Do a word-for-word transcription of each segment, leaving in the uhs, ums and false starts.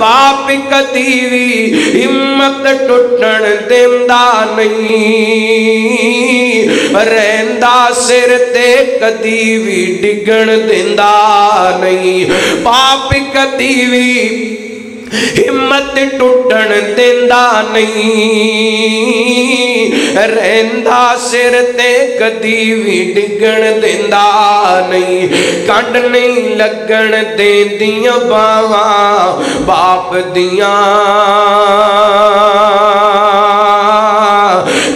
बाप कदी भी हिम्मत टुटन देंदा नहीं, रहंदा सिर ते कदी भी डिगण देंदा नहीं। बाप कदी भी हिम्मत टुटन देंदा नहीं, रहंदा सिर ते कदी भी डिगण देंदा नहीं। कंड नहीं लगन देंदियां बावां बाप दियां,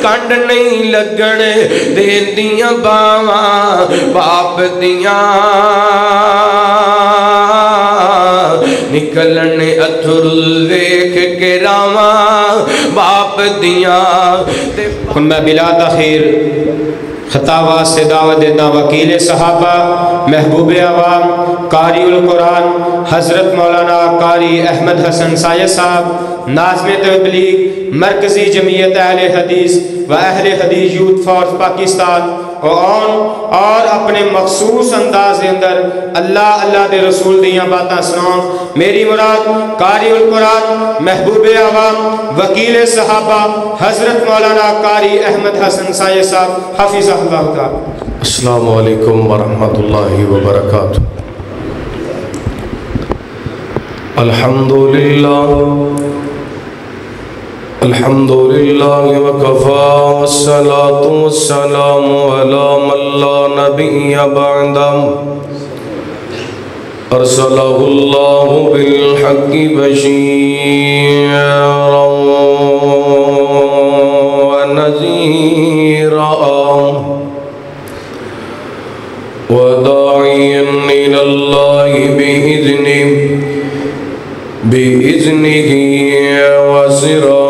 कंड नहीं लगन देंदियां बावां बाप दियां। निकलन अथुरु देख के रावा बाप दिया। हम मैं बिला तखीर खतावा से दावा देना वकील सहाबा महबूब आवाम कारीउल कुरान हज़रत मौलाना कारी अहमद हसन सायद साहब नाज़िम तबलीग मरकज़ी जमीयत अहले हदीस व अहले हदीस यूथ फोर्स पाकिस्तान और, और अपने मखसूस अंदाज के अंदर अल्लाह अल्लाह के रसूल दियाँ बातें सुनाओ। मेरी मुराद कारी उल कुरान महबूब आवाम वकील सहाबा हज़रत मौलाना कारी अहमद हसन सायद साहब हफ़िज़हुल्लाह का। अस्सलामु अलैकुम वरहमतुल्लाहि वबरकातुह। अल्हम्दुलिल्लाह अल्हम्दुलिल्लाह वकफ़ा वस्सलातु वस्सलामु अला मन ला नबिय्य बअदहु अरसलहुल्लाहु बिल हक़्क़ि बशीरन व नज़ीरन व दाइयन इलल्लाहि बिइज़्निहि बिइज़्निहि व सिराजन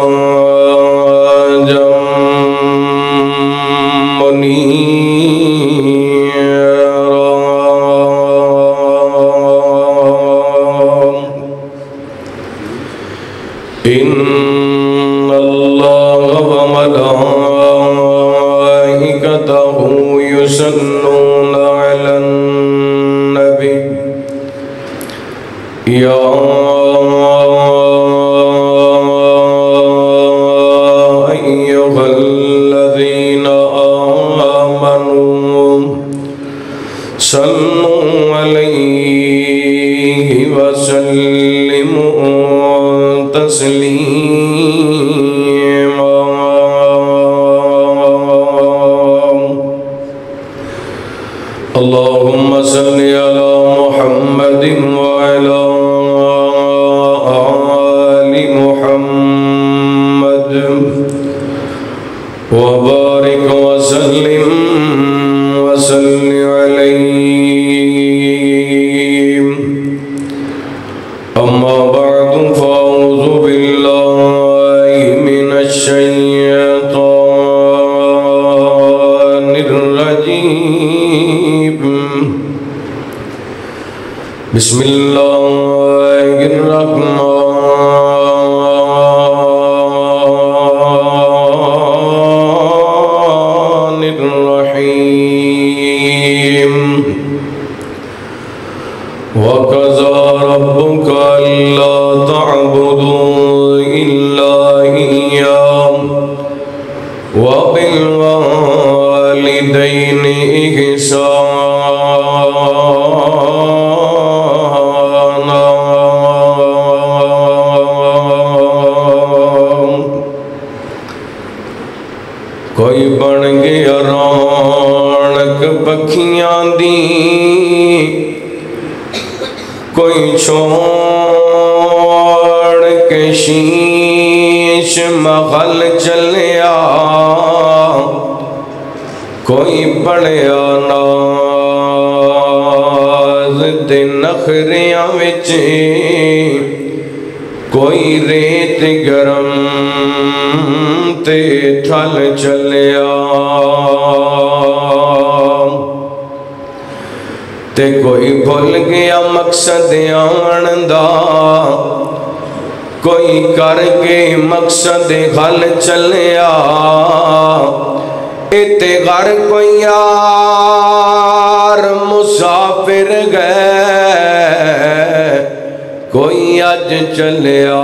कोई अज चलिया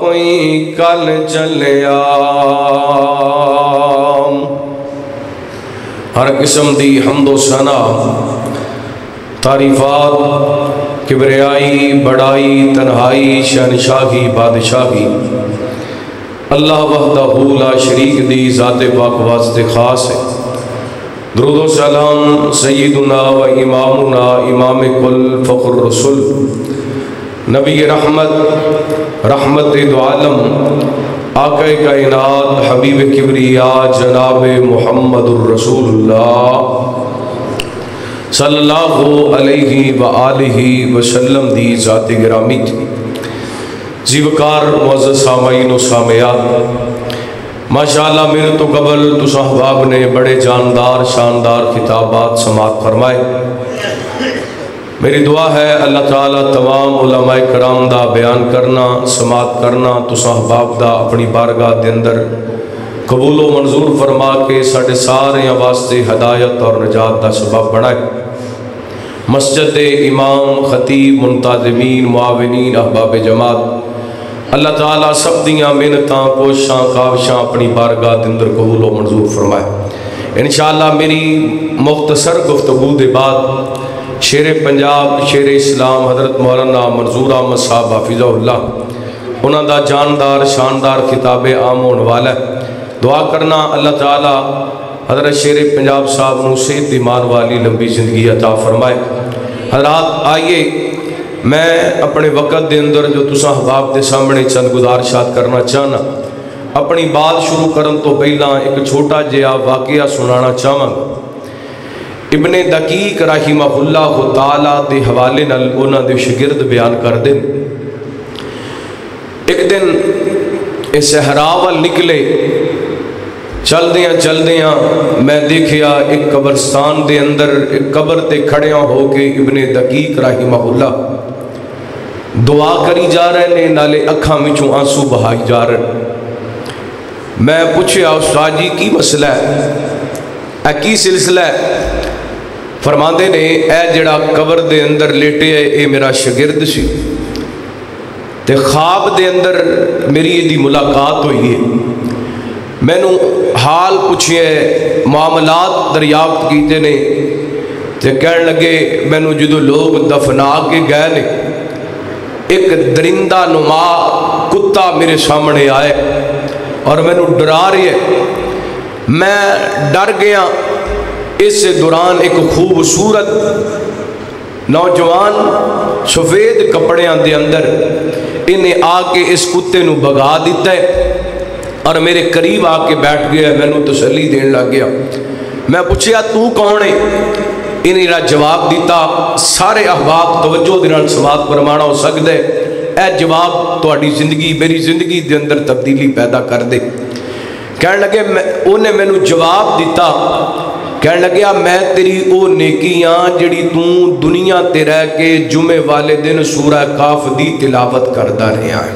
कोई कल चलिया। हर किस्म दी हमदो सना तारीफात किबरियाई बड़ाई तन्हाई शहनशाही बादशाही अल्लाह वहदहू ला शरीक दी ज़ाते पाक वास्ते खास है। दुरूद व सलाम सय्यिदुना व इमामुना इमाम कुल फ़ख्र रसूल नबी रहमत रहमत दो आलम आका कायनात हबीब किबरिया जनाब मुहम्मदुर रसूलुल्लाह सल्लल्लाहु अलैहि व आलिहि वसल्लम दी ज़ात गिरामी जीवकार मुअज़्ज़ज़ सामाईन व सामयात माशाअल्लाह। मेरे तो कबल तो साहबाब ने बड़े जानदार शानदार खिताबात समाअत फरमाए। मेरी दुआ है अल्लाह ताला तमाम उलमाए कराम दा बयान करना समाअत करना तो साहबाब दा अपनी बारगाह दे अंदर कबूलो मंजूर फरमा के साढ़े सारे वास्ते हदायत और निजात दा सबब बनाए। मस्जिद इमाम खतीब मुंतज़मीन मुआविनीन अहबाब जमात अल्लाह ताला सब दियाँ मेहनतां कोशिशां काविशां अपनी बारगाह दे अंदर कबूल व मंजूर फरमाए। इंशाअल्लाह मेरी मुख्तसर गुफ्तगू के बाद शेर पंजाब शेर इस्लाम हजरत मौलाना मंजूर अहमद साहब हाफिज़हुल्लाह उन्हां दा जानदार शानदार खिताब आम होने वाला है। दुआ करना अल्लाह ताला हजरत शेर पंजाब साहब नूं सेहत दी मान वाली लंबी जिंदगी अता फरमाए। हजरात आइए मैं अपने वक़्त के अंदर जो तुसा हबाब के सामने चंद गुजारशात करना चाहना अपनी बात शुरू करने तो पहला एक छोटा जिहा वाक़िया सुनाना चाहवांगा। इब्ने दकीक रहिमहुल्लाह तआला के हवाले नाल उन्हां दे शागिर्द बयान करदे एक दिन इस सहरा वल निकले चलदियाँ चलदियाँ मैं देखिया एक कब्रस्तान के अंदर एक कब्र ते खड़िया होके इब्ने दकीक रहिमहुल्लाह दुआ करी जा रहे ने नाले अखां विचों आंसू बहाई जा रहे। मैं पूछया उस्ताद जी की मसला है की सिलसिला है। फरमाते ने ए जड़ा कबर दे अंदर लेटे है ये मेरा शागिर्द सी ते ख्वाब दे अंदर मेरी इहदी मुलाकात हुई है। मैनू हाल पुछे मामलात दरियाफ्त कीते ने ते कहण लगे मैनू जदों लोग दफना के गए ने एक दरिंदा नुमा कुत्ता मेरे सामने आए और मैनू डरा रही है। मैं डर गया। इस दौरान एक खूबसूरत नौजवान सफेद कपड़ियां दे अंदर इन्हें आके इस कुत्ते नू भगा दिता है और मेरे करीब आके बैठ गया। मैनू तसल्ली देन लग गया। मैं पूछया तू कौन है। इन्हें जवाब दिता सारे अहबाब तवज्जो दे नाल समात फरमाना हो सकदा है। यह जवाब तुहाडी जिंदगी मेरी जिंदगी के अंदर तब्दीली पैदा कर दे। कहण लगे मैं उन्हें मैनू जवाब दिता कहण लग्या मैं तेरी वो नेकी हां जिहड़ी तू दुनिया ते रह के जुमे वाले दिन सूरह काफ दी तिलावत करदा रहा है।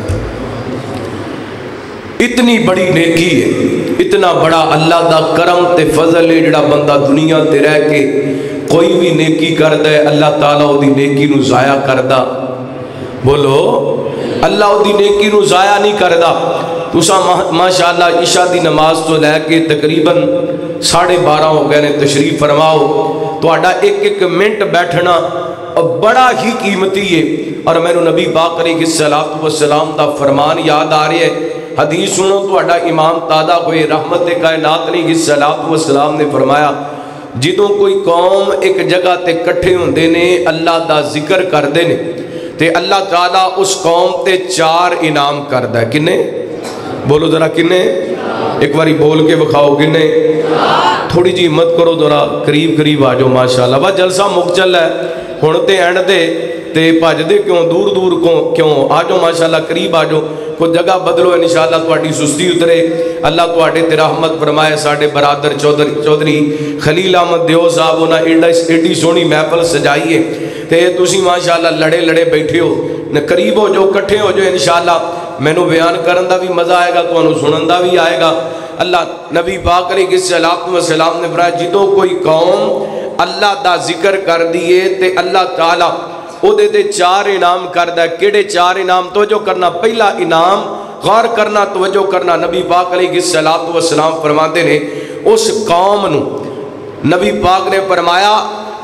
इतनी बड़ी नेकी है इतना बड़ा अल्लाह दा करम ते फजल है जिहड़ा बंदा दुनिया ते रह के कोई भी नेकी करदा है अल्लाह ताला उहदी नेकी नू ज़ाया करदा। बोलो अल्लाह उहदी नेकी नू ज़ाया नहीं करदा। तुसा माशाअल्लाह ईशा दी नमाज तो लैके तकरीबन साढ़े बारह हो गए ने तशरीफ फरमाओ। तुहाडा एक एक मिनट बैठना और बड़ा ही कीमती है। और मैनू नबी पाक अलैहिस्सलातु वस्सलाम दा फरमान याद आ रहा है। हदीस सुनो तो इमाम तादा कोई रहमत कायनात नहीं सलात व सलाम ने फरमाया जिदों कोई कौम एक जगह ते कट्ठे होंदे ने अल्लाह दा जिक्र करदे ने ते अल्लाह ताला उस कौम ते चार इनाम करदा है। किन्ने बोलो जरा किन्ने एक बारी बोल के विखाओ किन्ने। थोड़ी जी हिम्मत करो जरा करीब करीब आ जाओ। माशाल्लाह वाह जलसा मुक चल है हुण ते एंड दे ते भजदे क्यों दूर दूर को क्यों आ जाओ। माशाल्लाह करीब आ जाओ। कोई जगह बदलो इंशाल्लाह तुहाडी सुस्ती उतरे अल्लाह तुहाडे ते रहमत फरमाए। साडे बरादर चौधरी चौधरी खलील अहमद देओ साहब उन्हें एडा एडी सोहनी महफल सजाई है ते तुसीं माशाल्लाह लड़े लड़े बैठे हो न करीब हो जाओ इकट्ठे हो जाओ। इंशाल्लाह मैनू बयान करन दा भी मज़ा आएगा तुहानू सुनन दा भी आएगा। अल्लाह नबी पाक अलैहिस्सलातु वस्सलाम ने फरमाया जिदों कोई कौम अल्लाह दा जिक्र कर दिए ते अल्लाह ताला उहदे चार इनाम करदा है। किहड़े चार इनाम? तवज्जो करना। पहला इनाम गौर करना, तवज्जो करना। नबी पाक अलैहिस्सलातु वस्सलाम फरमाते ने उस कौम नूं नबी पाक ने फरमाया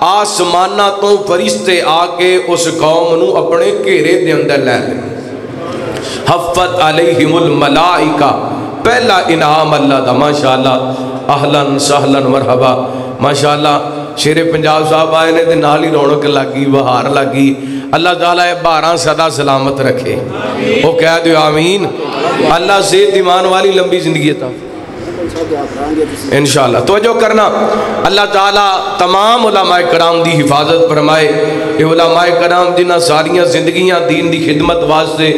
आसमाना तो फरिश्ते आके उस कौम नूं अपने घेरे दे अंदर लै लेण। हफ्फत अलैहिमुल मलाइका, पहला इनाम अल्लाह दा। माशाअल्लाह, अहलन सहलन मरहबा। माशाअल्लाह, शेरे पंजाब साहब आए ने ते नाल ही रौनक लगी, बहार लगी। अल्लाह ताला ये बारह सदा सलामत रखे। वो कह दो आमीन। अल्लाह सेहत ईमान वाली लंबी जिंदगी अता इंशाअल्लाह। तवज्जो करना। अल्लाह ताला तमाम उलमाए कराम की हिफाजत फरमाए। ये उलमाए कराम जिन्हां सारिया जिंदगियां दीन की खिदमत वास्ते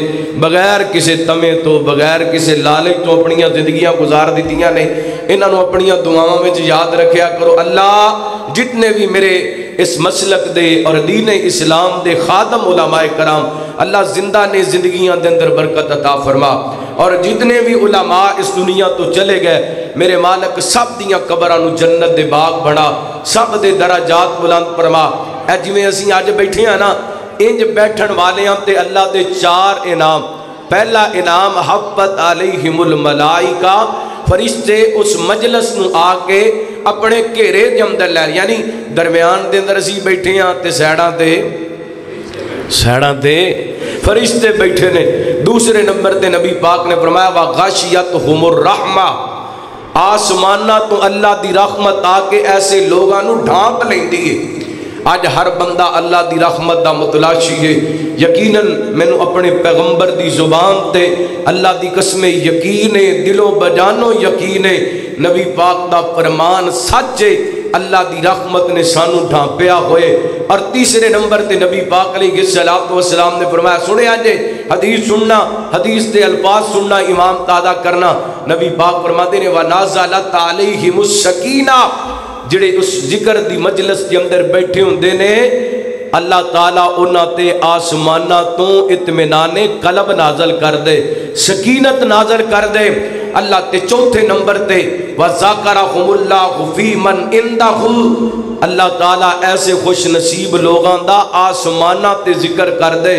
बगैर किसी तमे तो बगैर किसी लालच तो अपन जिंदगियां गुजार दित्तियां ने, इन्हों अपन दुआवां में याद रखिया करो। अल्लाह जितने भी मेरे इस मसलक दे और दीन इस्लाम दे खादम उलमाए कराम, अल्लाह जिंदा ने जिंदगियां दे अंदर बरकत अता फरमा। और जितने भी उलमा इस दुनिया तो चले गए, मेरे मालक सब दियां कबरां नूं जन्नत दे बाग बना, सब दे दराजात बुलंद फरमा। ऐ जिवें असीं अज बैठे हैं ना, इंज बैठण वाले ते अल्लाह दे चार इनाम। पहला इनाम हब्बत अलैहिमुल मलाइका, फरिश्ते उस मजलस नूं आके अपने घेरे दे अंदर लै, यानी दरम्यान दे अंदर असीं बैठे हां ते सैड़ां ते सैड़ां ते फरिश्ते बैठे ने। दूसरे नंबर ते नबी पाक ने फरमाया वा गाशियतहुमुर रहमा, आसमाना तो अल्लाह दी रहमत आके ऐसे लोगां नूं ढांप लैंदी है। अज हर बंदा अल्लाह की रहमत का मुतलाशी है। यकीनन मैनू अपने पैगंबर की जुबान ते अल्लाह की कसमें यकीन है, दिलों बजानों यकीन है। नबी पाक का फरमान सच है, अल्लाह की रहमत ने सानू ढांपिया होए। और तीसरे नंबर ते नबी पाक अलैहिस्सलातु वस्सलाम ने फरमाया, सुनिया जे हदीस सुनना, हदीस के अल्फाज सुनना, इमाम तादा करना। नबी पाक फरमाते ने वनाज़लत अलैहिमुस सकीना, जिहड़े उस जिक्र की मजलस के अंदर बैठे होंदे ने, अल्लाह ताला उन्हां ते आसमाना तो इत्मीनाने कलब नाजल कर दे, सकीनत नाजल कर दे अल्लाह ते। चौथे नंबर ते वज़ाकरहुमुल्लाहु फी मन इंदहु, अल्लाह ताला ऐसे खुश नसीब लोगों का आसमाना ते जिक्र कर दे।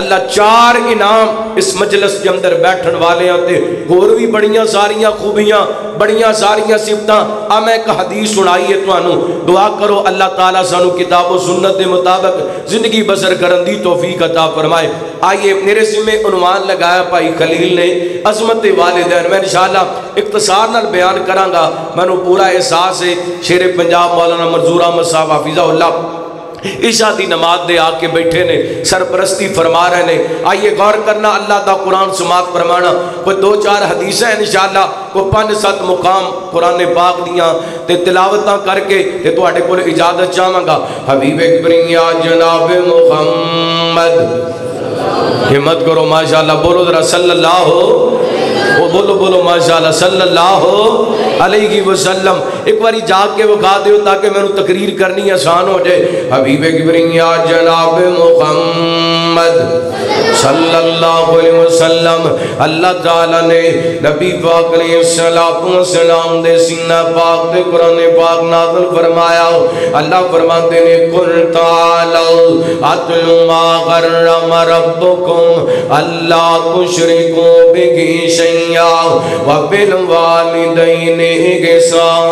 अल्लाह चार इनाम इस मजलस के अंदर बैठन वाले ते होर भी बड़िया सारिया खूबियां, बड़िया सारिया सिफतां। आ मैं एक हदीस सुनाई है तुहानू, दुआ करो अल्लाह ताला सानू किताब और सुन्नत के मुताबिक जिंदगी बसर करन दी तौफीक अता फरमाए। आइए, मेरे जिम्मे उनवान लगाया भाई खलील ने अजमत वालिदैन। मैं इंशाअल्लाह इख्तिसार नाल बयान करांगा। मैनू पूरा एहसास है शेरे पंजाब मौलाना मंजूर अहमद साहब हाफिज़हुल्लाह ईशा की नमाज दे आके बैठे ने, सरपरस्ती फरमा रहे ने। आइए गौर करना, अल्लाह का कुरान समात फरमाना। कोई दो चार हदीसें इंशाअल्लाह, कोई पाँच सत्त मुकाम कुरान पाक दियां ते तिलावतां करके ते तुहाडे कोल इजाजत चाहांगा। हबीबे किबरिया जनाब मुहम्मद, हिम्मत करो माशाअल्लाह, बोलो जरा सल्लल्लाहु, वो बोलो बोलो माशाअल्लाह सल्लल्लाहु अलैहि वसल्लम। एक बार जाके विखा दो ताकि मैं तकरीर करनी आसान हो जाए। हबीबे किबरिया जनाब मुहम्मद सल्लल्लाहु अलैहि वसल्लम, अल्लाह ताला ने नबी पाक अलैहिस्सलातु वस्सलाम दे सीना पाक ते कुरान पाक नाज़िल फरमाया। अल्लाह फरमाते ने कुल तालौ अतलु मा करम रब्बुकुम अल्ला तुशरिकू बिही शैया व बिल वालिदैन इहसानाम।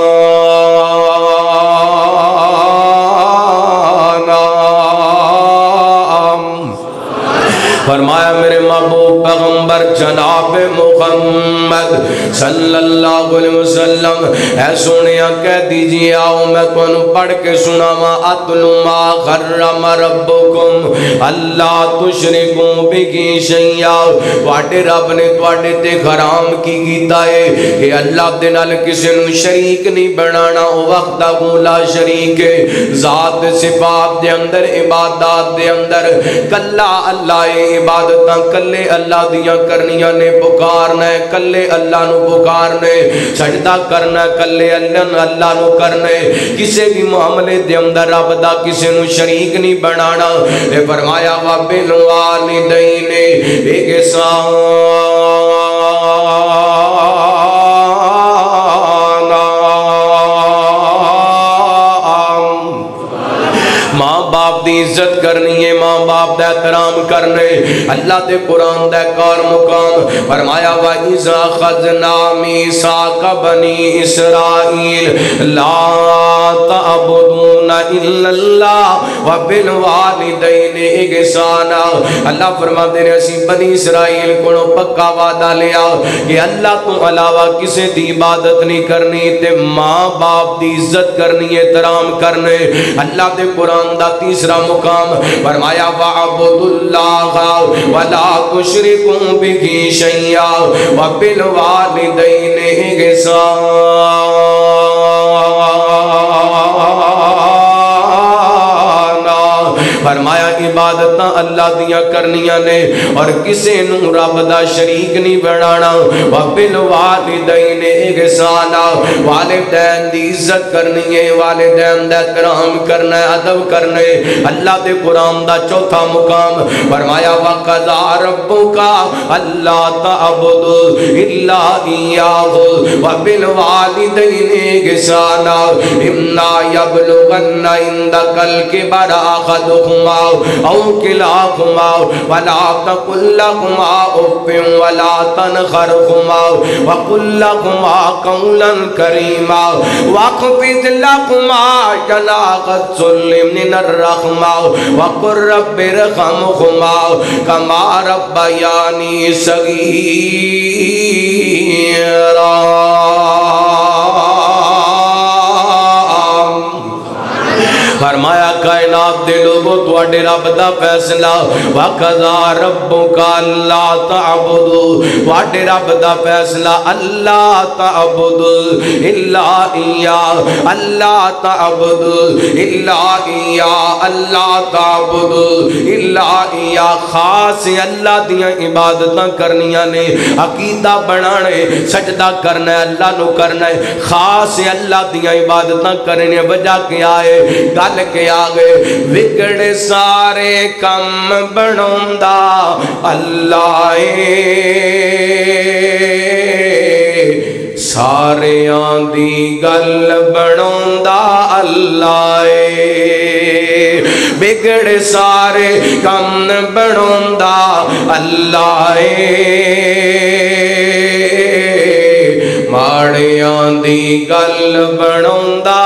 फरमाया मेरे महबूब पैगंबर जनाब मुहम्मद सल्लल्लाहु अलैहि वसल्लम, ऐ सुनिया कह दीजिए, आओ मैं तुहानू पढ़ के सुनावा। अतलु मा हर्रम रब्बुकुम अल्ला तुशरिकू बिही शैया, वाडे रब ने तुहाडे ते हराम की कीता है कि अल्लाह दे नाल किसे नू शरीक नहीं बनाना। ओ वहदहू ला शरीक है, जात सिफात दे अंदर इबादत दे अंदर कल्ला अल्लाह है। इबादतां कल्ले अल्लाह दियां करनियां ने, पुकारना है कल्ले अल्लाह नू पुकारना है, सजदा करना कल्ले अल्लाह नू करना है, किसी भी मामले दे अंदर रब दा किसे नू शरीक नहीं बनाना। ए फरमाया वा बिल वालिदैन इहसाना, माँ बाप की इज्जत करनी है, माँ बाप एहतराम करने। अल्लाह दे कुरान दे कार मुकाम फरमाया वाइज़ा खजना मीसाक बनी इसराइल ला तअबुदून इल्लल्लाह व बिल वालिदैन इहसाना। अल्लाह फरमाते ने असीं बनी इसराइल कोलों पक्का वादा लिया कि अल्लाह तो अलावा किसी की इबादत नहीं करनी ते मां बाप की इज्जत करनी है, एहतराम करने। अल्लाह दे कुरान दा तीसरा मुकाम फरमाया वअबुदुल्लाह वला तुशरिकू बिही शैया व बिल वालिदैन इहसाना। फरमाया इबादत अल्लाह दियां करनियां ने और किसी नूं रब दा शरीक नहीं बनाना। व बिल वालिदैन इहसाना, वालिदैन दी इज्जत करनी है, वालिदैन दा इकराम करना, अदब करना। अल्लाह दे कुरान दा चौथा मुकाम फरमाया व कज़ा रब्बुका अल्ला तअबुदु इल्ला इय्याहु व बिल वालिदैन इहसाना। इम्मा यबलुगन्ना इंदकल किबरा अहदुहुमा औ किलाहुमा वला तकुल लहुमा उफ वला तनखरहुमा व कुल लहुमा कौलन करीमा वखफिद लहुमा जनाह ज़ुल्म मिनर रहमा व कुर रब्बि रहमहुमा कमा रब्बयानी सगीरा। फरमाया कायनात दे लोगो तुहाडे रब दा फैसला वक़ज़ा रब्बुका अल्ला तअबुदु, तुहाडे रब दा फैसला अल्ला तअबुदु इल्ला इय्याहु, अल्ला तअबुदु इल्ला इय्याहु, अल्ला तअबुदु इल्ला इय्याहु। खास अल्लाह दियां इबादतां करनियां ने, अकीदा बनाना है, सजदा करना है, अल्लाह नूं करना है। खास अल्लाह दियां इबादतां करने वजह क्या है, गल क्या गए विगड़े सारे कम बनौंदा अल्लाह ए, सारे आंदी गल बनौंदा अल्लाह ए, बिगड़े सारे कम बनौंदा अल्लाह ए, माड़े आंदी गल बनौंदा,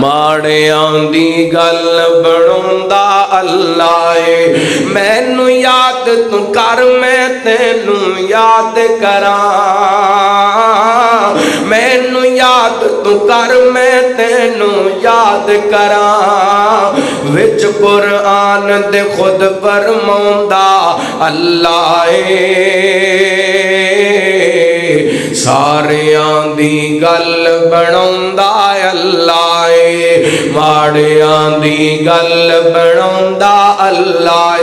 माड़े आंदी गल बनौंदा अल्लाह ए। मैनू याद तू कर, मैं तेनू याद करां, मैनू याद तू कर, मैं तेनू याद करां, विच कुरान दे खुद फरमांदा अल्लाह ए, सारे आंदी गल बनौंदा अल्लाह ए, माड़े आंदी गल बनौंदा अल्लाह ए।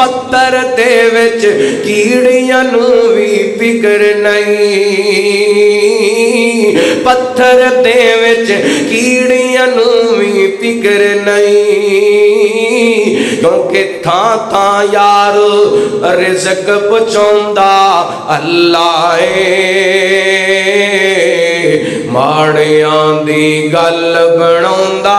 पत्तर दे विच कीड़ियां नूं वी फिक्र नहीं, पत्थर दे विच कीड़ियां नूं वी फिक्र नहीं, क्योंकि थां थां यार रिज़क पहुंचांदा अल्लाह ए, माड़ियां दी गल बनौंदा,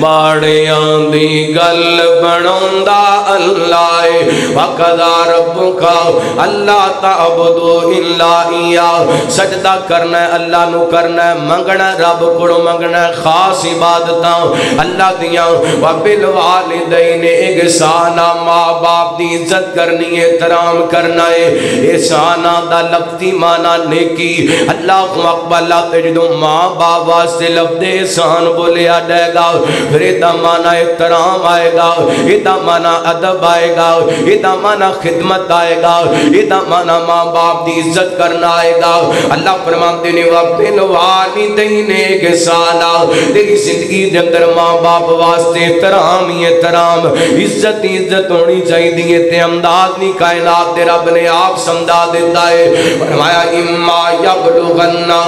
माड़ियां दी गल बनौंदा अल्लाह ए। वक़ज़ा रब्बुका अल्ला तअबुदु इल्ला इय्याहु, सजदा करना है, अल्लाह नूं करना है, मंगना रब कोलों मंगना है। खास इबादतां अल्लाह दियां व बिल वालिदैन इहसाना, माँ बाप की इज्जत करनी है, एहतराम करना है। एहसाना दा लफ्ज़ी माना नेकी। अल्लाहु अकबर। ते जदों माँ बाप वास्ते लफ्ज़ एहसान बोलिया जाएगा फिर इहदा माना एहतराम आएगा, इहदा माना अदब आएगा, इहदा माना खिदमत आएगा, इहदा माना माँ बाप की इज्जत करना आएगा। अल्लाह फरमाते ने व बिल वालिदैन इहसाना, तेरी जिंदगी के अंदर माँ बाप वास्ते एहतराम ही एहतराम, इज्जत ही इज्जत होनी चाहिए। ते अंदाज नहीं कायनात दे रब ने आप समझा देता है। फरमाया इम्मा यबलुगन्ना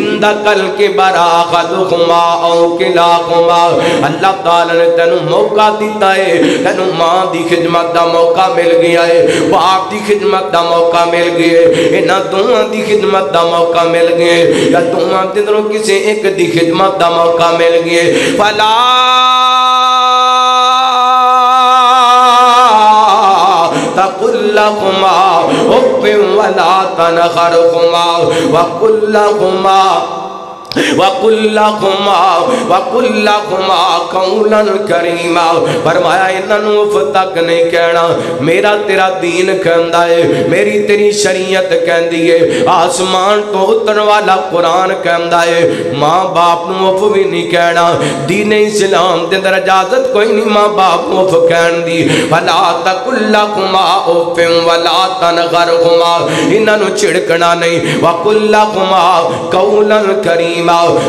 इंदकल किबरा अहदुहुमा औ किलाहुमा, अल्लाह ताला ने तेनू मौका दिता है, तेनू मां की खिदमत का मौका मिल गया है, बाप की खिदमत का मौका मिल गया है, इन्हां दोवां की खिदमत का मौका मिल गया है, या दोवां अंदरों किसी एक की खिदमत का मौका मिल गया है। फला वकुल्लहुमा उफ़्फ़िन वला तनहरहुमा वकुल्लहुमा वकुल्लहुमा वकुल्लहुमा कौलन करीमा। फरमाया इन्होंने उफ तक नहीं कहना, मेरा तेरा दीन कहता है, मेरी तेरी शरीयत कहती है, आसमान तो उतरन वाला कुरान कहता है। माँ बाप को उफ भी नहीं कहना, दीन इस्लाम के अंदर इजाजत कोई नहीं माँ बाप को उफ कहन दी। वला तकुल्लहुमा उफ़्फ़िन वला तनहरहुमा, इन्होंने छिड़कना नहीं। वकुल्लहुमा कौलन करीमा,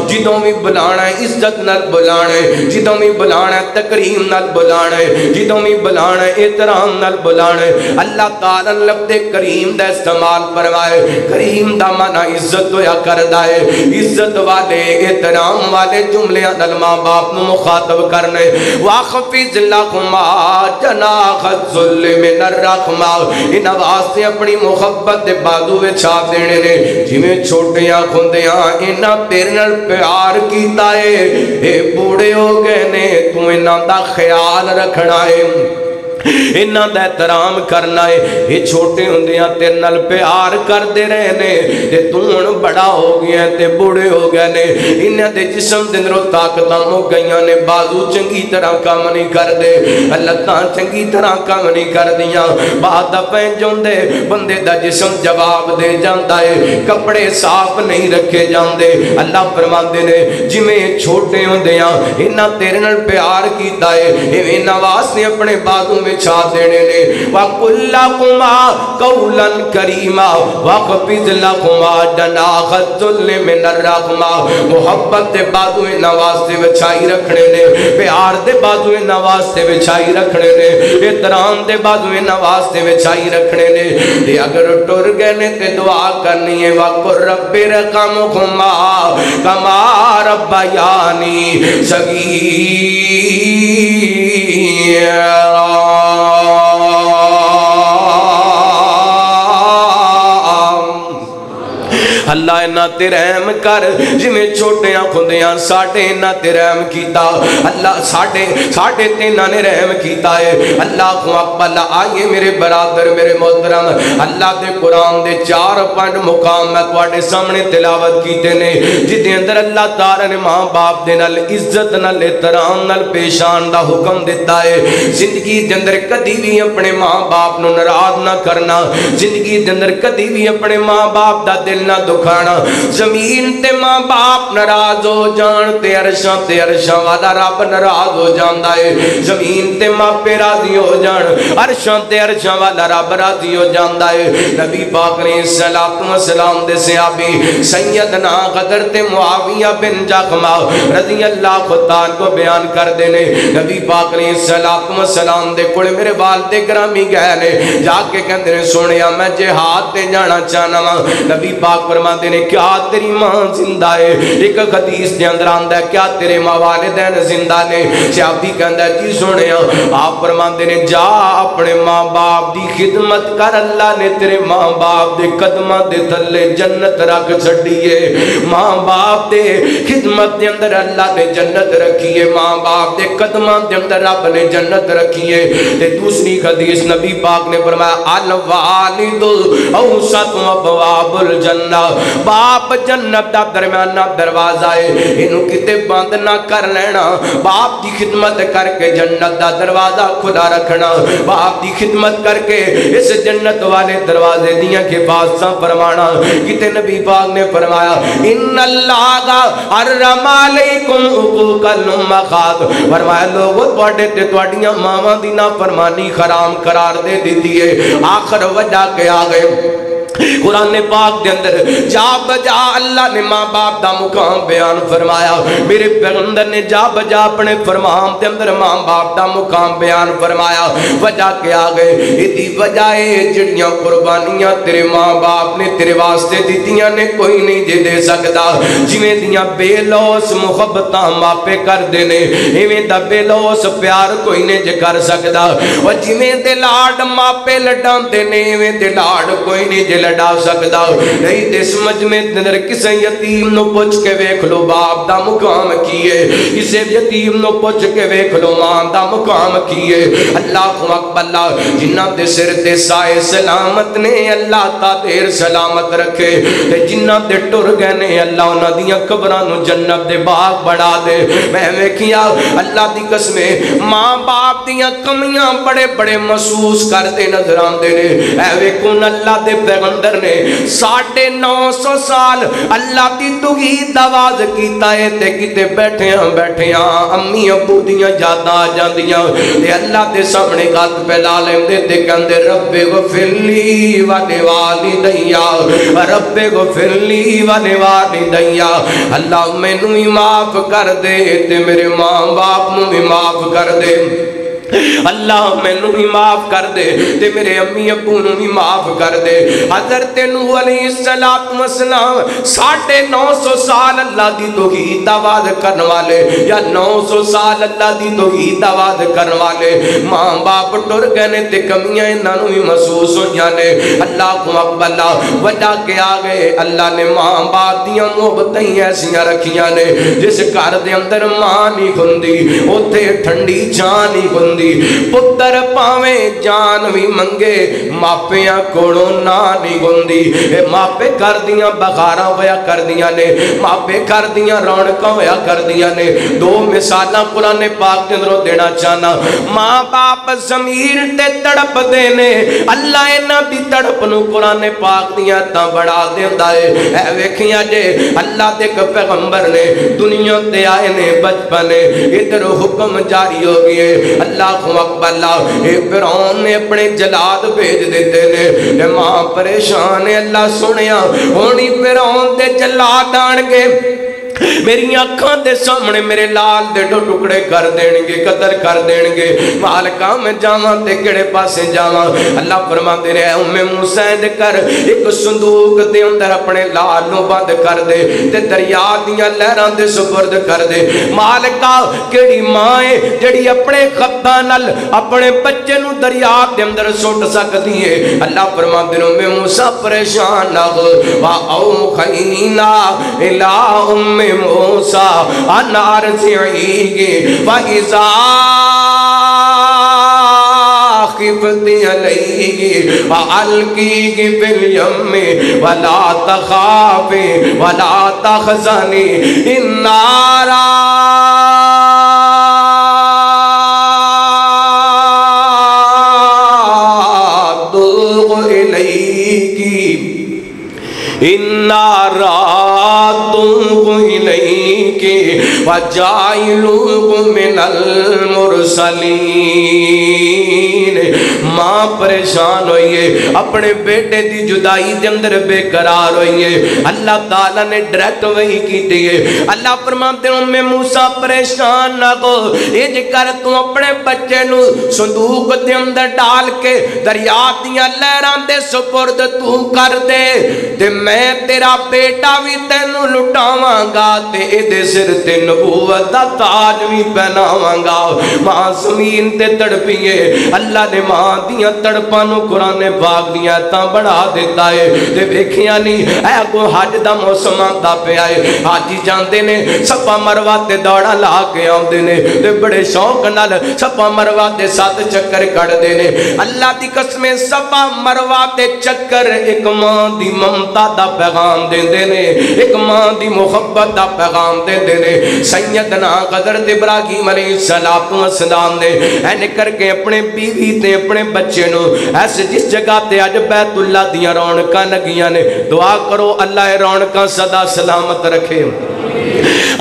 जिदों भी बुलाना है इज्जत नाल बुलाना, जिदों भी बुलाना तकरीम नाल बुलाना, जिदों भी बुलाना एहतराम नाल बुलाना। अल्लाह ताला लफ्ज़ करीम दा इस्तेमाल फरमाए। करीम दा माना इज्जत होया करदा है। इज्जत वाले एहतराम वाले जुमलियां नाल मां बाप नूं मुखातब करने। वाखफिज़ लहुमा जनाह ज़ुल्ल मिनर रहमा, इन वास्ते अपनी मुहब्बत दे बाजू विछा देने ने, जिवें छोटियां खुंदियां इन्हां प्यार कीता है। ए बूढ़े हो गए ने, तू इन्हां दा ख्याल रखना है, इन्हां दा एहतराम करना है। ये छोटे होंदियां तेरे नाल प्यार करते रहे ने, ते तू हुण बड़ा हो गया ते बूढ़े हो गए ने, इन्हां दे जिस्म दे अंदरों ताकतां मुक गईयां ने, बाजू चंगी तरह काम नहीं करदे, लत्तां चंगी तरह काम नहीं करदियां, बादा पैंज हुंदे, बंदे दा जिस्म जवाब दे जांदा है, कपड़े साफ नहीं रखे जांदे। अल्लाह फरमांदे ने जिवें छोटे होंदियां इन्हां तेरे नाल प्यार कीता है, इवें इन्हां वास्ते अपने बाजू छा देने ने। वकुल्लहुमा कौलन करीमा वखफिज़ लहुमा जनाह ज़ुल्ल मिनर रहमा, मुहब्बत दे बाजू इन्हां वास्ते विछाई रखने ने, प्यार दे बाजू इन्हां वास्ते विछाई रखने ने, एहतराम दे बाजू इन्हां वास्ते विछाई रखने ने। ते अगर टुर गए ने ते दुआ करनी है, वकुर रब्बि रहमहुमा कमा रब्बयानी सगीरा। अल्लाह इन्हां ते रहम कर, जिमें छोटियां खुंदियां साढ़े इन्हां ते रहम कीता, अल्लाह साढ़े साढ़े ते इन्हां ने रहम कीता है। अल्लाह हू अकबर। आइए मेरे बरादर मेरे मोहतरम, अल्लाह दे कुरान दे चार पंज मुकाम मैं तुहाडे सामने तिलावत कीते ने, जिदे अंदर अल्लाह ताला ने माँ बाप दे नाल इज्जत नाल एहतराम नाल पेश आउण दा हुक्म दिता है। जिंदगी दे अंदर कदी भी अपने माँ बाप नूं नाराज ना करना, जिंदगी दे अंदर कदी भी अपने माँ बाप दा दिल ना खाना। जमीन ते मां बाप नाराज हो जान ते अरशां ते अरशां वाला रब नाराज हो जांदा है। जमीन ते मापे राजी हो जान, अरशां ते अरशां वाला रब राजी हो जांदा है। नबी पाक अलैहिस्सलातु वस्सलाम दे सहाबी सैयदना क़दर ते मुआविया बिन जखमा रज़ियल्लाहु तआला को बयान करदे ने, नबी पाक अलैहिस्सलातु वस्सलाम दे कोल मेरे वालिद गिरामी गए ने, जाके कहंदे ने सुनिया मैं जिहाद ते जाना चाहना वां। नबी पाक ने क्या तेरी मां जिंदा है? एक हदीस दे अंदर आंदा है क्या तेरे मां वालिदैन जिंदा ने? सहाबी कहंदा है जी सुनिया। आप फरमांदे ने जा अपने मां बाप दी खिदमत कर, अल्लाह ने तेरे मां बाप दे कदमां दे थल्ले जन्नत रख छड्डी है। मां बाप दे खिदमत दे अंदर अल्लाह ने जन्नत रखी है, मां बाप दे कदमां दे अंदर रब ने जन्नत रखी है। ते दूसरी हदीस नबी पाक ने फरमाया अल वालिदु औसतु अबवाबुल जन्नत, बाप जन्नत दा दरमियाना दरवाजा है, इनू किते बंद ना कर लेना। बाप की खिदमत करके जन्नत दा दरवाजा खुला रखना, बाप की खिदमत करके इस जन्नत वाले दरवाजे दियां हिफाजतां फरमाना। किते नबी पाक ने फरमाया इन्नल्लाहा हर्रमा अलैकुम उकूकल मखात, फरमाया लोगो तुहाडे ते तुहाडीयां मावां दी नाफरमानी हराम करार दे दित्ती है। आखर वजा के आ गए कुरान पाक के अंदर जा बजा अल्लाह ने माँ बाप का मुकाम बयान फरमाया, मेरे पैगंबर ने जा बजा अपने फरमान के अंदर माँ बाप का मुकाम बयान फरमाया। वजह क्या गए? इदी वजह जिहड़ियां कुर्बानियां तेरे माँ बाप ने तेरे वास्ते दित्तियां ने कोई नहीं जे दे सकदा। जिवें दियां बेलौस मुहब्बतां मापे करदे ने, इवें दा बेलौस प्यार कोई नहीं जे कर सकदा। जिवें दे लाड मापे लडांदे ने, इवें दे लाड कोई नहीं जे लड़ा सकता नहीं ते समझ में नजर किसी यतीम नो पुछ के वेख लो बाप दा मुकाम की है, किसी यतीम नो पुछ के वेख लो मां दा मुकाम की है। अल्लाहु अकबर। जिन्हां दे सिर ते साए सलामत ने अल्लाह तादेर सलामत रखे ते जिन्हां दे टुर गए ने अल्लाह उन्हां दियां कब्रां नु जन्नत दे बाग बढ़ा दे। मैं वेखिया अल्लाह दी कसम मां बाप दियां कमियां बड़े बड़े महसूस करते नजर आंदे ने। ऐ वेखो अल्लाह दे पैगंबर ने साढ़े नौ सौ साल अल्लाह की दुगी आवाज कीता है ते किते बैठिया बैठिया अम्मी अबू दियां यादां आ जांदियां ते अल्लाह दे सामने हाथ फैला लेंदे ते कहंदे रब्बे गफिरली वलिवालिदैया, रब्बे गफिरली वलिवालिदैया। अल्लाह मैनू भी माफ कर दे ते मेरे माँ बाप नू भी माफ कर दे। अल्लाह मैनू भी माफ कर दे ते मेरे अम्मी अबू नू भी माफ कर दे। हज़रत नूह अलैहिस्सलातु वस्सलाम साढ़े नौ सौ साल अल्लाह की तौहीद आवाज करने वाले या नौ सौ साल अल्लाह की तौहीद आवाज करने वाले माँ बाप टुर गए ने ते कमियां इन्हां नू भी महसूस होईयां ने। अल्लाहु अकबर। वड्डा के आ गए। अल्लाह ने माँ बाप दियां मुहब्बतां ऐसियां रखियां ने जिस घर दे अंदर मां नहीं हुंदी उत्थे ठंडी छां नहीं हुंदी। पुत्र पावे जान भी मंगे मापियां कोलों ना नहीं गुंदी। मापे कर दियां बखारा होया कर दियां ने, मापे कर दियां रौनकां होया कर दियां ने। दो मिसालां कुरान पाक दे अंदरों देना चाहना। माँ बाप ज़मीर ते तड़पदे ने, अल्लाह इन्हां दी तड़प नूं कुरान पाक दियां तां बढ़ा दिंदा है। ऐ वेखिया जे अल्लाह दे इक पैगंबर ने दुनिया ते आए ने बचपन इधर हुक्म जारी हो गए। अल्लाह अपने जलाद भेज देते ने मां परेशान है। अल्लाह सुनिया होनी फिरौन दे जलाद आणगे मेरी अखां दे सामने मेरे लाल दे दो टुकड़े कर देंगे, कदर कर देंगे। मालका मैं जावां ते किहड़े पासे जावां। अल्लाह फरमांदे ने उम्मे मूसा दे कर एक संदूक दे अंदर अपने लाल नूं बंद कर दे ते दरिया दीयां लहरां दे सुपर्द कर दे। मालका किहड़ी मां है जिहड़ी अपने खब्बां नाल अपने बच्चे नूं दरिया दे अंदर सुट सकदी है। अल्लाह फरमांदे ने उम्मे मूसा परेशान ना हो। वा औ खैना इला उम्मे मूसा अनार से वला तखाफे वला तखजनी इन्नारा दूगु इलैकी इन्नारा मुरसलीन। मां परेशान हुई है अपने बेटे की जुदाई के अंदर बेकरार हुई है। अल्लाह ताला ने डायरेक्ट वही की दी है। अल्लाह फरमाते हैं उम्मे मूसा परेशान ना हो, इंज कर तू अपने बच्चे नू संदूक के अंदर डाल के दरिया दियां लहरां दे सुपुर्द तू कर दे ते मैं तेरा बेटा भी तैनू लुटावांगा ते इहदे सिर ते नबूवत दा ताज भी पहनावांगा। मां ज़मीन ते तड़पी है। अल्लाह ने मां दियां तड़पां नूं कुरान पाक दियां तां बढ़ा दित्ता है। ते वेखिया नहीं ऐ को हज दा मौसम आंदा पिया है। हाजी जांदे ने सफा मरवा ते दौड़ा ला के आउंदे ने ते बड़े शौक नाल सफा मरवा ते सत चक्कर कटदे ने। अल्लाह दी कसम सफा मरवा ते चक्कर एक मां दी ममता दा पैगाम देंदे ने, एक मां दी मुहब्बत दा पैगाम देंदे ने। सय्यदना हज़रत इब्राहीम अलैहिस्सलातु वस्सलाम ने ऐने करके अपने बीवी ते अपने बच्चे नु ऐसे जिस जगह ते अज बैतुल्लाह दियां रौनकां लगियां ने दुआ करो अल्लाह ए रौनकां सदा सलामत रखे।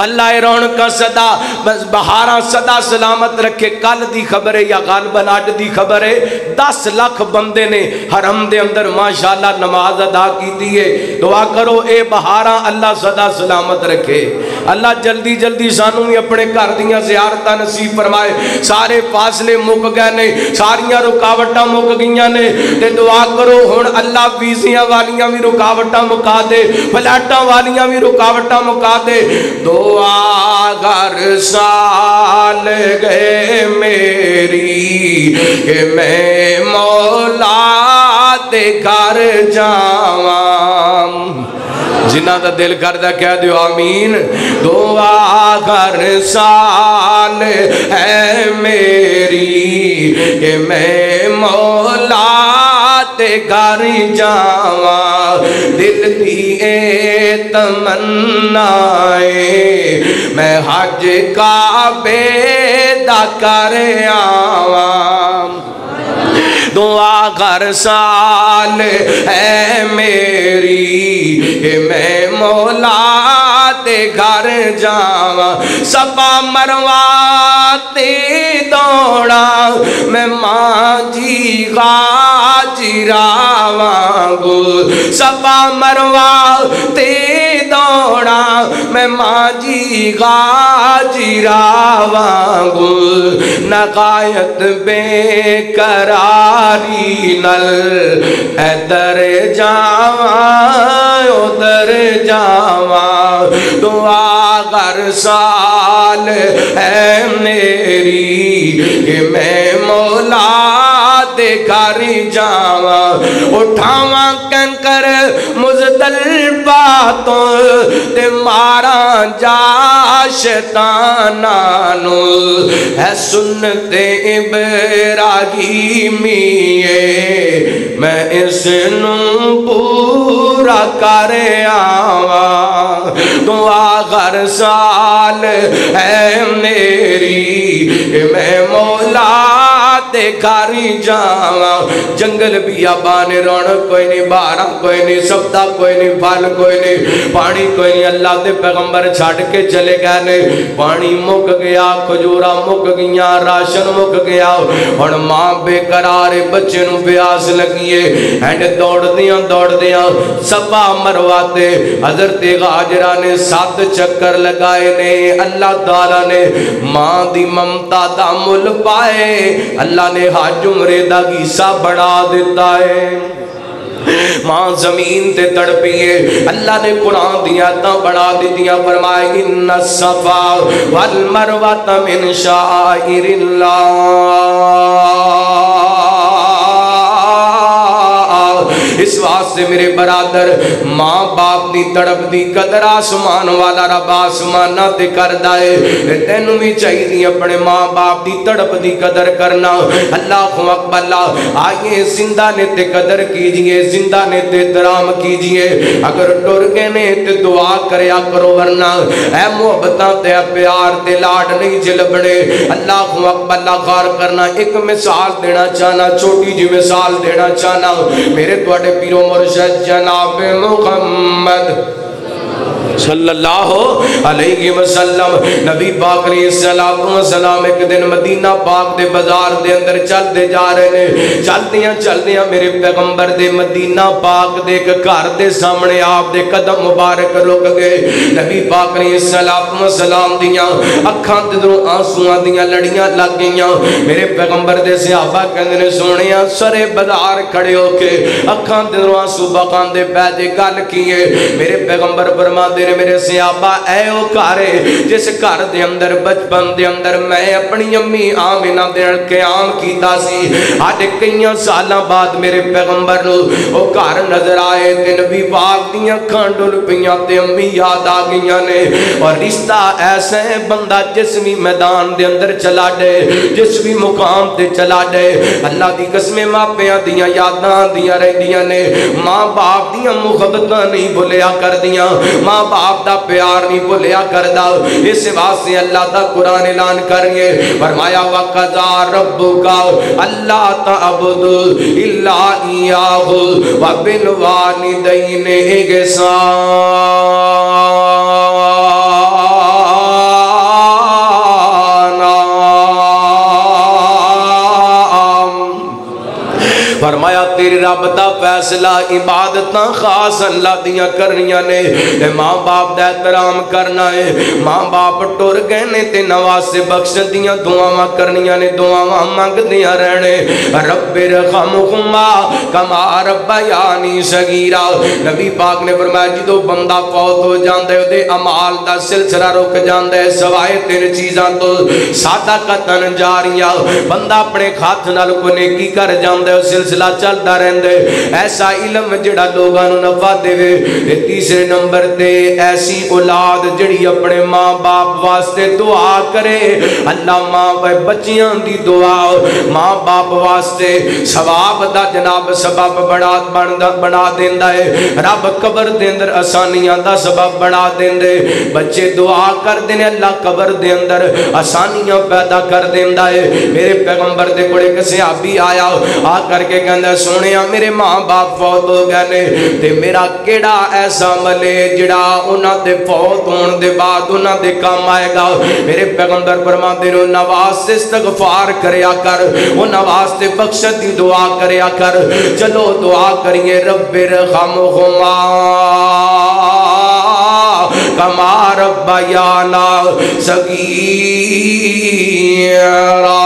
अल्लाह रौनकां सदा बस बहारां सदा सलामत रखे। कल दी खबर है या गलबन अज दी खबर है दस लाख बंदे ने हरम दे अंदर माशाअल्लाह नमाज अदा कीती है। दुआ करो ए बहारां अल्लाह सदा सलामत रखे। अल्लाह जल्दी जल्दी सानू भी अपने घर दियां ज़ियारतां नसीब फरमाए। सारे फासले मुक गए ने, सारियां रुकावटां मुक गईयां ने ते दुआ करो हुण अल्लाह वीज़ियां वालियां भी रुकावटां मुका दे, फलाटां वालियां भी रुकावटां मुका दे। दुआ गर साल गए मेरी कि मैं मौला दे घर जाऊं जिन्ना दा दिल करदा कह दियो आमीन। दुआ कर साल है मेरी के मैं मौला ते घर जावा, दिल दिए तमन्नाए मैं हज काबे दा कर आवा। दुआ कर साल है मेरी मैं मौला ते घर जावा, सफा मरवा ते दौड़ा मैं माँ जी गाजिरा वांगू, सफा मरवा ते दौड़ा मैं माँ जी गाजिरा वांगू। नगायत बेकरारी नल इधर जावा उधर जावा, दुआ कर साल है मेरी कि मैं मौला ते घर जावा। उठावा कंकर मुज़दलिफ़ा तो ते मारा जा शैताना नु, है सुन्नते इब्राहीमी मैं इसनु पूरा कर आवा। दुआ कर साल है मेरी मैं मौला ते घर जावा। जंगल बियाबान रौनक कोई नहीं, बहारा कोई नहीं, सब्दा कोई नहीं, फल कोई नहीं, पानी कोई नहीं। अल्लाह के पैगंबर छड़ के चले गए ने, पानी मुक गया, खजूरा मुक गई, राशन मुक गया। हुण मां बेकरार बच्चे नूं प्यास लगी है, दौड़दियां दौड़दियां सफा मरवा ते हज़रत हाजरा ने सत चक्कर लगाए ने। अल्लाह ताला ने मां दी ममता दा मुल पाए, अल्लाह ने हज उमरे दा गीसा बढ़ा दिता है। मां जमीन ते तड़पी है, अल्लाह ने कुरान दिया तो बढ़ा दिया। फरमाया इन्ना सफा वल मरवा मिन शाइरिल्लाह। इस वास्ते मेरे बरादर माँ बाप की तड़प की कदर आसमान वाला रब आसमाना ते करदा है। तेनू भी चाहिए अपने माँ बाप की तड़प की कदर करना। अल्लाहु अकबर। आइए जिंदा ने ते कदर कीजिए, जिंदा ने ते एहतराम कीजिए। अगर टुर गए ने ते दुआ करया करो, वरना ऐ मुहब्बतां ते प्यार ते लाड नहीं जिलबणे। अल्लाहु अकबर। गौर करना, एक मिसाल देना चाहना, छोटी जी मिसाल देना चाहना। मेरे तुहाडे पीरो मुर्शद जनाब मुहम्मद सल्लल्लाहु अलैहि वसल्लम नबी पाक अलैहि सलाम एक दिन मदीना पाक के बाजार के अंदर चलते जा रहे हैं। चलदियाँ चलदियाँ मेरे पैगंबर दे मदीना पाक दे एक घर के सामने आप दे कदम मुबारक रुक गए। नबी पाक अलैहि सलाम दियां अखां दरों आंसुआं दियां लड़ियां लग गईयां। मेरे पैगंबर दे सहाबा कहंदे ने सोहणिया सरे बाजार खड़े होके अखां दरों आंसू बहांदे पै जे गल की है। मेरे पैगंबर फरमांदे मेरे सियाबा ऐ घर जिस घर के अंदर बचपन के अंदर मैं अपनी अम्मी आम इना क्याम किया सी, अज कई साल बाद मेरे पैगंबर वो घर नजर आए। ते नबी पाक दी अखां डुल पईयां ते अम्मी याद आ गईयां ने। और रिश्ता ऐसा है, बंदा जिस भी मैदान के अंदर चला जाए, जिस भी मुकाम से चला जाए, अल्लाह की कसम मापिया दियां यादां आंदियां रहिंदियां ने। माँ बाप दियां मुहब्बतां नहीं भुलिया करदियां, माँ बाप दा प्यार नहीं भुलिया करदा। इस वास्ते अल्लाह दा कुरान ऐलान करिए, फरमाया वक़ज़ा रब्बुका अल्ला तअबुदु इल्ला इय्याहु व बिल वालिदैनि इहसाना। फरमाया तेरे रब का फैसला इबादत खास अल्लाह दियां करनियां ने, माँ बाप का एहतराम करना है। माँ बाप टुर गए ने ते नवासे बख्श दियां दुआवां करनियां ने, दुआवां मंगदियां रहने। रब्बिरहमहुमा कमा रब्बयानी सगीरा। नबी पाक ने फरमाया जदों बंदा फौत हो जाता है उहदे अमाल का सिलसिला रुक जाता है, सवाए तीन चीज़ां तो सादा कतन जारिया। बंदा अपने हथ नाल कोई नेकी कर जाता है, सिलसिला चलता रहता। ऐसा इलम जिहड़ा लोगों को नफा देवे। तीसरे नंबर ते ऐसी औलाद जिहड़ी अपने माँ बाप वास्ते दुआ करे। अल्लाह माँ बच्चियां दी दुआ माँ बाप वास्ते सवाब दा जनाब सबब बना बना बना देंदा है। रब कबर दे अंदर आसानियां दा सबब बना देंदे। बच्चे दुआ करदे ने अल्लाह कबर दे अंदर आसानियां पैदा कर देंदा है। मेरे पैगंबर दे कोले एक सहाबी आया, आ करके कहंदा सोहणिया मेरे माँ बाप फौत हो गए ने ते मेरा केड़ा ऐसा अमल है जिहड़ा उन्हां दे फौत होण दे बाद उन्हां दे काम आएगा। मेरे पैगंबर फरमांदे ने नवाज से इस्तगफार करया कर, उन्हां वास्ते बख्शत दी दुआ करया कर। चलो दुआ करिए रब्बिर हमहुमा कमा रब्बायाना सगीरा।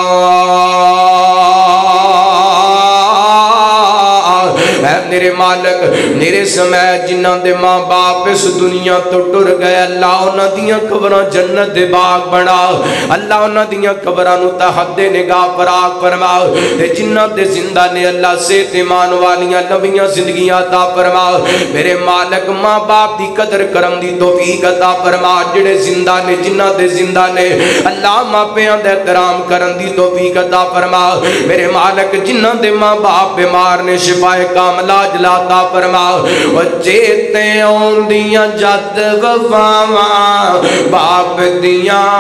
मेरे मालक मेरे समय जिन्हां दे माँ बाप इस दुनिया तो टुर गए अल्लाह उन्हां दियां कबरां जन्नत दे बाग बना। अल्लाह उन्हां दियां कबरां नूं तहद्दे निगाह फराग फरमा ते जिन्हां दे जिंदा ने अल्लाह सेहत ईमान वालियां लंबियां जिंदगियां अता फरमा। मेरे मालक माँ बाप दी कदर करम दी तौफीक अता फरमा। जिहड़े जिंदा ने जिन्हां दे जिंदा ने अल्लाह मापियां दा एहतराम करन दी तौफीक अता फरमा। मेरे मालक जिन्हां दे माँ बाप बीमार ने शिफाए कामला लाता फरमा। चेते आउंदियां जद वफावां बाप दियां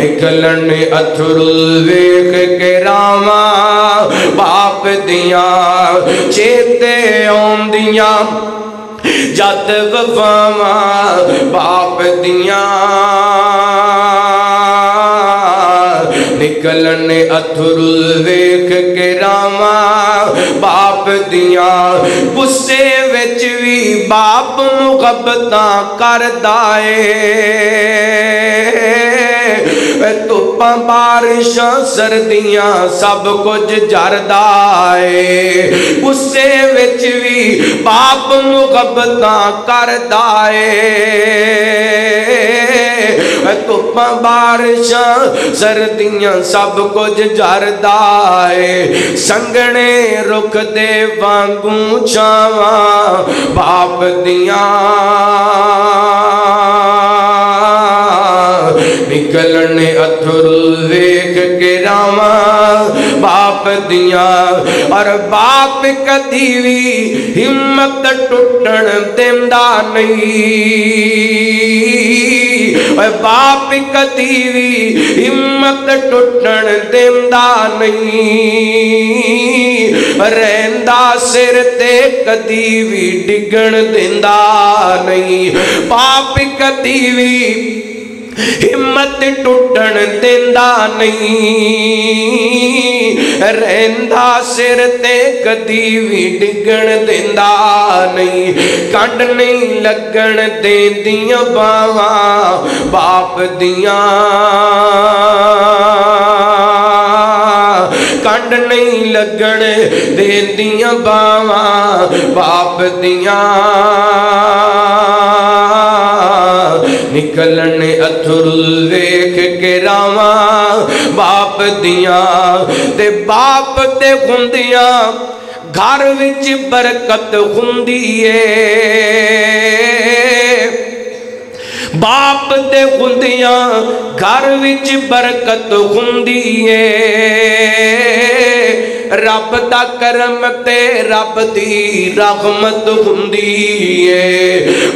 निकलन अथरू वेख के रावां बाप दियां। चेते आउंदियां जद वफावां बाप दियां निकलन अथरू वेख के रामा बाप दिया। गुस्से विच भी बाप मुहब्बतां करदा ऐ। धुप्पां बारिशां सर्दियां सब कुछ जरदा ऐ। गुस्से विच भी बाप मुहब्बतां करदा ऐ। धुप्पां बारिशां सर्दियां सब कुछ जरदा ऐ। संगने रुख दे वांगू छावां बाप दियां निकलने अथरू वेख के रावां बाप दिया। और बाप कदी भी हिम्मत टुटन देंदा नहीं। बाप कदी भी हिम्मत टुटन देंदा नहीं। रहिंदा सिर ते कदी भी डिगण देंदा नहीं। बाप कदी भी हिम्मत टुटन देंदा नहीं। रहिंदा सिर ते कदी भी डिगण देंदा नहीं। कंड नहीं लगन देंदियां बावां बाप दियां। कंड नहीं लगन देंदियां बावां बाप दियां। निकलन अथरू वेख के रावां बाप दियां। ते बाप ते हुंदियां घर विच बरकत हुंदी ऐ। बाप दे हुंदियां घर विच बरकत हुंदी ऐ। रब दा करम ते रब दी रहमत हुंदी ऐ।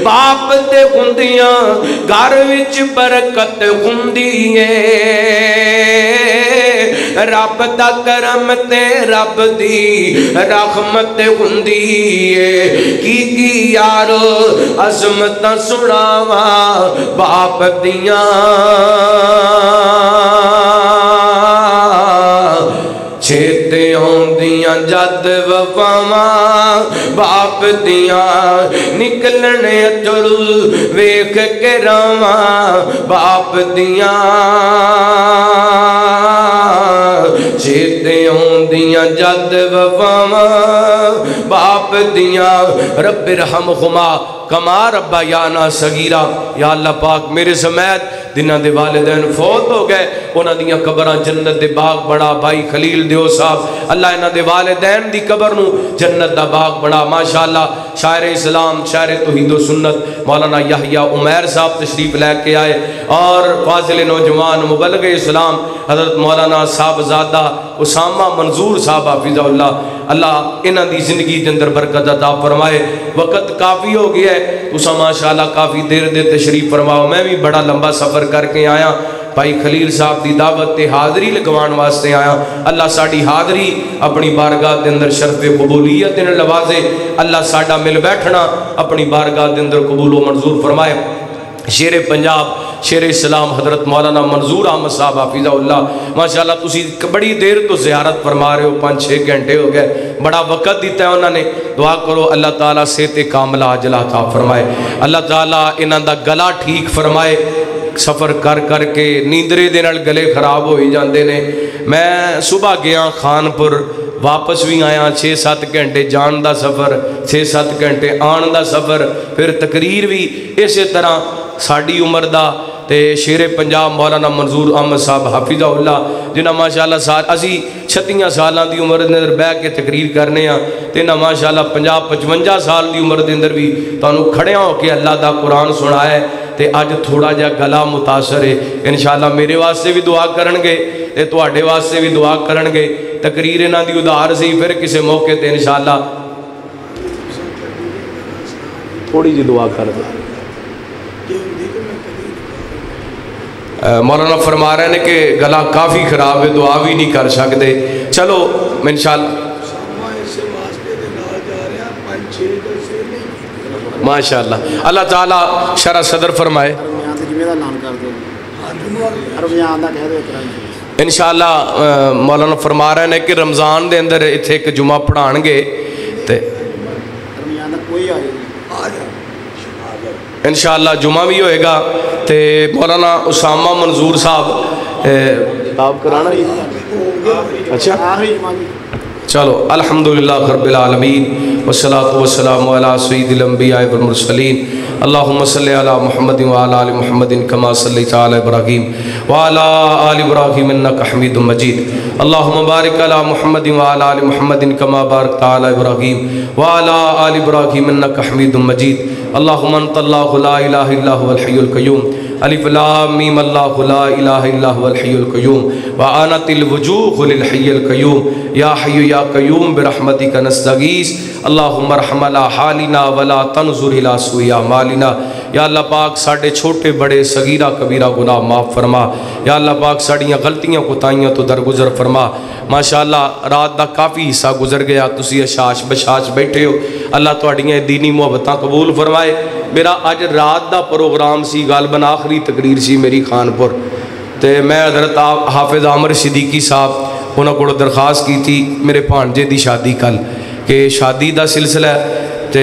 बाप दे हुंदियां घर विच बरकत हुंदी ऐ। रब दा करम ते रब दी रहमत हुंदी ऐ। की की यारो अज़मतां सुणावां बाप दियां। चेते आउंदियां जद वफावां बाप दियां निकलन अथरू वेख के रावां बाप दियां। चेते आउंदियां जद वफावां बाप दिया रब रहम गुमा कमा रब्बा याना सगीरा। या अल्लाह पाक मेरे समेत जिन्हों के वालिदैन फौत हो गए उन्होंने कबर जन्नत के बाग बना। भाई खलील दियो साहब अल्लाह इन्हों के वालिदैन की कबर नू जन्नत का बाग बना। माशाअल्लाह शायर इस्लाम शायर तौहीदो सुन्नत मौलाना याहिया उमैर साहब तशरीफ लैके आए और फाजिल नौजवान मुबल्लिग़ इस्लाम हजरत मौलाना साहबजादा उसामा मंजूर साहब हाफिज़हुल्लाह। अल्लाह इन्हों की जिंदगी के अंदर बरकत अता फरमाए। वक़्त काफ़ी हो गया है, तुसा माशाअल्लाह काफ़ी देर दे तशरीफ फरमाओ। मैं भी बड़ा लंबा सफ़र करके आया, भाई खलील साहब की दावत ते हाज़री लगवाण वास्ते आया। अल्लाह साडी हाज़री अपनी बारगाह के अंदर शर्फे कबूलियत ने लवाजे। अल्लाह साडा मिल बैठना अपनी बारगाह के अंदर कबूलो मंजूर फरमाए। शेरे पंजाब शेर इस्लाम हजरत मौलाना मंजूर अहमद साहब हाफिज़हुल्लाह। माशाअल्लाह तुसी बड़ी देर तो ज़ियारत फरमा रहे हो, पाँच छः घंटे हो गए, बड़ा वक़्त दिता है उन्होंने। दुआ करो अल्लाह ताला सेहत कामला अजला अता फरमाए। अल्लाह ताला इन्हां दा गला ठीक फरमाए। सफ़र कर करके नींदरे दे नाल गले खराब हो ही जाते ने। मैं सुबह गया खानपुर, वापस भी आया, छे सत्त घंटे जान का सफ़र, छे सत्त घंटे आन का सफ़र, फिर तकरीर भी। इस तरह साड़ी उम्र दा ते शेरे पंजाब मौलाना मंजूर अहमद साहब हाफिज़हुल्लाह जिन्हें माशाअल्लाह साल असी छत्तीस साल की उम्र के अंदर बह के तकरीर करने ते ना माशाअल्लाह पचास पचवंजा साल की उम्र के अंदर भी तुहानू खड़िया होकर अल्लाह का कुरान सुनाया ते अज थोड़ा जिहा गला मुतासर है। इंशाअल्लाह मेरे वास्ते भी दुआ करनगे ते तुहाडे वास्ते भी दुआ करनगे। तकरीर इन्हां दी उधार सी, फिर किसी मौके ते इंशाअल्लाह थोड़ी जी दुआ कर दे। मौलाना फरमा रहे हैं कि गला काफ़ी ख़राब है, दुआ भी नहीं कर सकते। चलो इंशाअल्लाह माशाअल्लाह अल्लाह ताला शरा सदर फरमाए। इंशाअल्लाह मौलाना फरमा रहे हैं कि रमज़ान के अंदर इत्थे एक जुमा पढ़ाएंगे ते इंशाअल्लाह जुमा भी होएगा। तो मौलाना उसामा मंजूर साहब कराना अच्छा चलो अल्हम्दुलिल्लाह रब्बिल आलमीन वस्सलातु वस्सलामु अला सय्यिदिल अंबिया वल मुरसलीन। अल्लाहुम्मा सल्लि अला मुहम्मद व अला आलि मुहम्मदिन कमा सल्लैत अला इब्राहीम व अला आलि इब्राहीम इन्नका हमीदुम मजीद। अल्लाहुम्मा बारिक अला मुहम्मद व अला आलि मुहम्मदिन कमा बारकत अला इब्राहीम व अला आलि इब्राहीम इन्नका हमीदुम मजीद। अल्लाहुम्मा अन्तल्लाहु ला इलाहा इल्ला हुवल हय्युल कय्यूम। अलिफ लाम मीम अल्लाहु ला इलाहा इल्ला हुवल हय्युल कय्यूम व आनतिल वजूह लिल हय्यिल कय्यूम या हय्यु या कय्यूम बिरहमतिका नस्तगीस। अल्लाहुम्मा रहम अला हालिना वला तंजुर इला सुई आमालिना। या अल्लाह पाक साढ़े छोटे बड़े सगीरा कबीरा गुनाह माफ़ फरमा। या अल्लाह पाक साड़ियाँ गलतियाँ कोताहियाँ तो दरगुजर फरमा। माशाअल्लाह रात का काफ़ी हिस्सा गुजर गया, तुसी अशाश बशाश बैठे हो। अल्लाह तुहाडियां दीनी मुहब्बतां कबूल फरमाए। मेरा अज रात का प्रोग्राम सी, गालबन आखिरी तकरीर सी मेरी खानपुर ते मैं हजरत हाफिज़ आमिर सिद्दीकी साहब उन्होंने को दरखास्त की थी। मेरे भांजे की शादी कल के शादी का सिलसिला है ते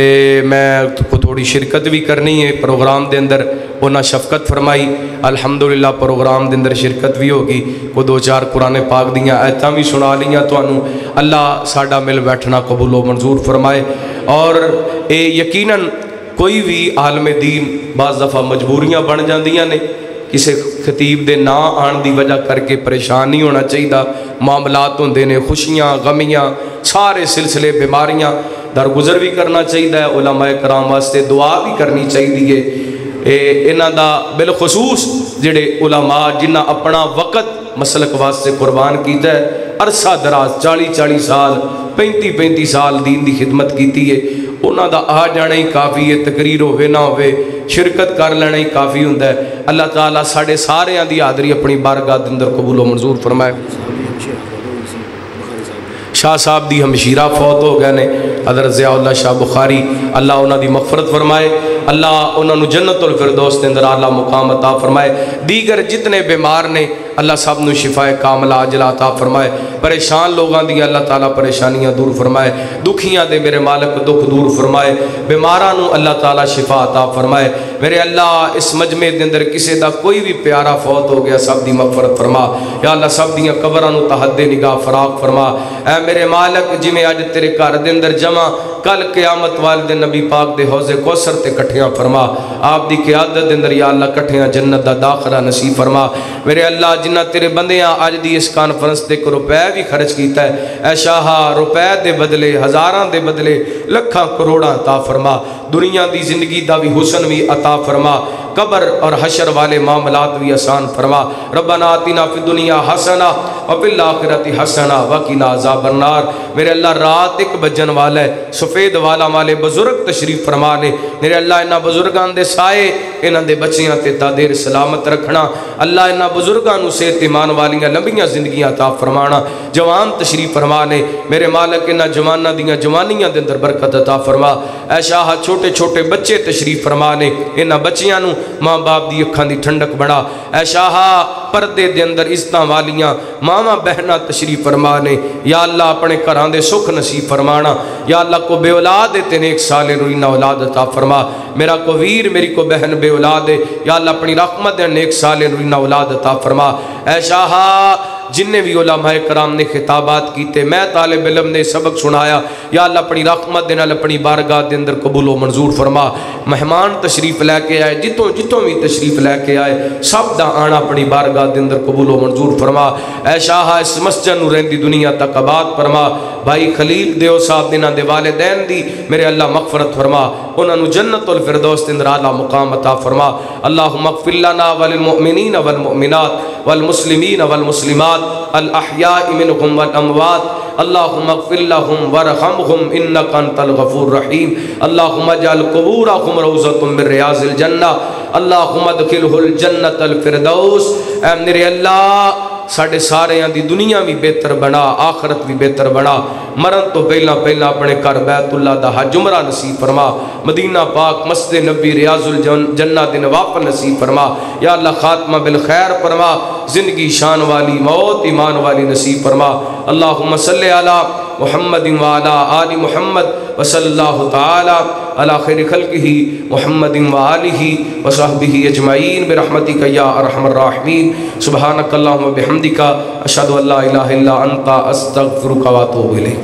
मैं तो थोड़ी शिरकत भी करनी है प्रोग्राम के अंदर। उन्हें शफकत फरमाई, अलहमदुलिल्लाह प्रोग्राम के अंदर शिरकत भी होगी। वो दो चार कुरान पाक दियाँ आयतां भी सुना लियाँ तुहानूं। अल्लाह साडा मिल बैठना कबूलो मंजूर फरमाए। और ये यकीनन कोई भी आलम दीन बाज़ दफ़ा मजबूरियाँ बन जांदियां ने, किसी खतीब के ना आने की वजह करके परेशान नहीं होना चाहिए। मामलात होंदे ने, खुशियाँ गमियाँ सारे सिलसिले बीमारियाँ दरगुजर भी करना चाहिए। उलमा कराम वास्ते दुआ भी करनी चाहिए। इन्हां दा बिलखसूस जेड़े उलमा जिन्हें अपना वक़्त मसलक वास्ते कुर्बान किया है, अरसा दराज चाली चाली साल पैंती पैंती साल दीन की खिदमत की है, उन्हां दा आ जाना ही काफ़ी है। तकरीर होवे ना होवे शिरकत कर लेना ही काफ़ी हुंदा है। अल्लाह ताला साडे सारियां दी हाज़री अपनी बारगाह दे अंदर कबूलो मंजूर फरमाए। शाह साहब दी हमशीरा फौत हो गए ने हज़रत ज़ियाउल्लाह शाह बुखारी, अल्लाह उन्हां दी मगफरत फरमाए। अल्लाह उन्हां नूं जन्नतुल फिरदौस दे अंदर आला मुकाम अता फरमाए। दीगर जितने बीमार ने अल्लाह सब नू शिफाए कामला अजला अता फरमाए। परेशान लोगों दी अल्लाह ताला परेशानियां दूर फरमाए। दुखियां दे मेरे मालिक दुख दूर फरमाए। बीमारां नू अल्लाह ताला शिफा अता फरमाए। मेरे अल्लाह इस मजमे दे अंदर किसी दा कोई भी प्यारा फौत हो गया सब दी मगफरत फरमा। या अल्लाह सब दियां कबरां नू तहद्दे निगाह फराग फरमा। ऐ मेरे मालिक जिवें अज तेरे घर दे अंदर जमा कल क़यामत वाले दिन नबी पाक दे हौज़े कौसर ते कट्ठियां फरमा। आप दी क़यादत दे अंदर या अल्लाह कट्ठियां जन्नत दा दाखला नसीब फरमा। मेरे अल्लाह जिन्ना तेरे बंदियां अज दी इस कानफ्रेंस ते को रुपए भी खर्च कीता है, ऐ शाह रुपए दे बदले हज़ारां दे बदले लखां करोड़ां अता फरमा। दुनिया दी जिंदगी दा भी हुसन भी अता फरमा। कबर और हशर वाले मामलात भी आसान फरमा। रब्बना आतिना फिद दुनिया हसना व फिल आखिरति हसना व किना अज़ाबन नार। मेरे अल्लाह रात एक बजन वाला है, सफ़ेद वाला वाले बुजुर्ग तशरीफ फरमा ने। मेरे अल्लाह इन्हां बुजुर्गां दे साए इन्हां दे बच्चियां ते तादेर सलामत रखना। अल्लाह इन्हां बुजुर्गां नू सेहत ईमान वालियां लंबियां जिंदगियां अता फरमाना। जवान तशरीफ फरमा ने। मेरे मालिक इन्हां जवानां दियां जवानियां दे अंदर बरकत अता फरमा। ऐ शाह छोटे छोटे बच्चे तशरीफ फरमा ने। इन्हां बच्चियां नू माँ बाप दी अखां दी ठंडक बना। ऐ शाह पर्दे दे अंदर इज्जतां वालियां मावां बहनां तशरीफ फरमा ने। या अल्लाह अपने घरां दे सुख नसीब फरमाना। या अल्लाह को बे औलाद ते नेक साले रुईना औलाद अता फरमा। मेरा को वीर मेरी को बहन बे औलाद है, या अल्लाह अपनी रहमत दे नेक साले रुईना औलाद अता फरमा। ऐ शाह जिन्हें भी उलमाए कराम ने खिताबात कीते, मैं तालिब इल्म ने सबक सुनाया, या अल्लाह अपनी रहमत दे नाल अपनी बारगाह दे अंदर कबूल व मंजूर फरमा। मेहमान तशरीफ लैके आए, जितों जितों भी तशरीफ लैके आए सब दा आना अपनी बारगाह दे अंदर कबूल व मंजूर फरमा। ऐ शाह इस मस्जिद नू रहंदी दुनिया तक आबाद फरमा। भाई खलील देव साहब इन्हां दे वालिदैन दी मेरे अल्लाह मगफरत फरमा। उन्हां नू जन्नतुल फिरदौस दे अंदर आला मुकाम अता फरमा। अल्लाहुम्मा ग़फ़िर लना व लिल मुमिनीन वल मुमिनात वल मुस्लिमीन वल मुस्लिमात अल-अहयाई मिनहुम वल-अमवात। अल्लाहुम्मा ग़फ़िर लहुम वरहमहुम इन्नका अंतल गफ़ूर रहीम। अल्लाहुम्मा अजअल क़ुबूरहुम रौज़तम मिन रियाज़िल जन्नह। अल्लाहुम्मा अदखिलहुल जन्नतल फ़िरदौस। ऐ मेरे अल्लाह साढ़े सारियां दी दुनिया भी बेहतर बना, आखरत भी बेहतर बना। मरन तो पहला पहला अपने घर बैतुल्ला दा हज उमरा नसीब फरमा। मदीना पाक मस्जिद नबी रियाजुल जन्नत दे नवाफ नसीब फरमा। या अल्लाह खात्मा बिल खैर फरमा। जिंदगी शान वाली, मौत ईमान वाली नसीब फरमा। अल्लाहुम्मा सल्ली अला मुहम्मद व अला आलि मुहम्मद व सल्लल्लाहु तआला अला खैरि खल्किही मुहम्मद व आलिही व सहबिही अजमाइन बिरहमतिका या अरहमर राहिमीन। सुब्हानकल्लाहुम्मा बिहम्दिका अशहदु अल्ला इलाहा इल्ला अंता अस्तगफिरुका व अतूबु इलैक।